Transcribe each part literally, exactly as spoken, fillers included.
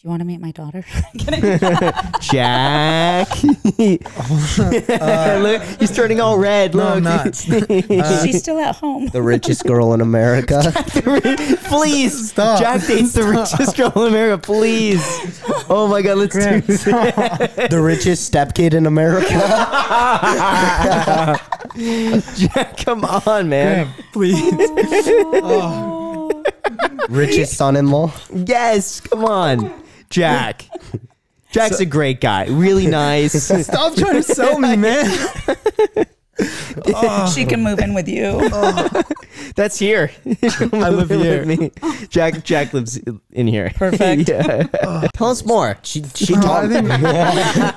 do you want to meet my daughter? Jack. uh, Look, he's turning all red. No, I'm not. Uh, She's still at home. The richest girl in America. Please. Stop. Jack dates Stop. the richest girl in America. Please. Oh, my God. Let's Graham, do this. The richest stepkid in America. Jack, come on, man. Graham, please. Oh. Richest son-in-law. Yes. Come on. Jack. Jack's so, a great guy. Really nice. Stop trying to sell me, man. Oh. She can move in with you. Oh. That's here. I live here. With me. Jack Jack lives in here. Perfect. Yeah. Oh. Tell us more. She she oh, told me. Yeah.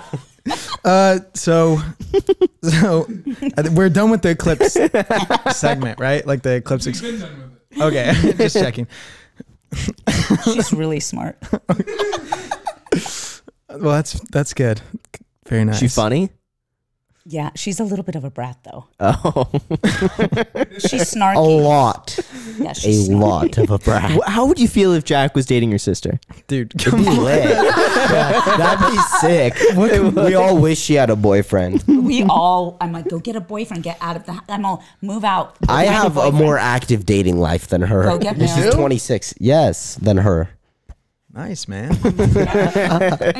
Uh, so, so we're done with the Eclipse segment, right? Like the Eclipse. We've been done with it. Okay, just checking. She's really smart. Well, that's that's good. Very nice. She funny? Yeah, she's a little bit of a brat, though. Oh, she's snarky. A lot. Yeah, she's a snarky. lot of a brat. How would you feel if Jack was dating your sister, dude? Come on, yeah, that'd be sick. What, we all wish she had a boyfriend. We all. I'm like, go get a boyfriend. Get out of the. I'm all move out. I have a, a more active dating life than her. Go get married. She's twenty-six. Yes, than her. Nice, man.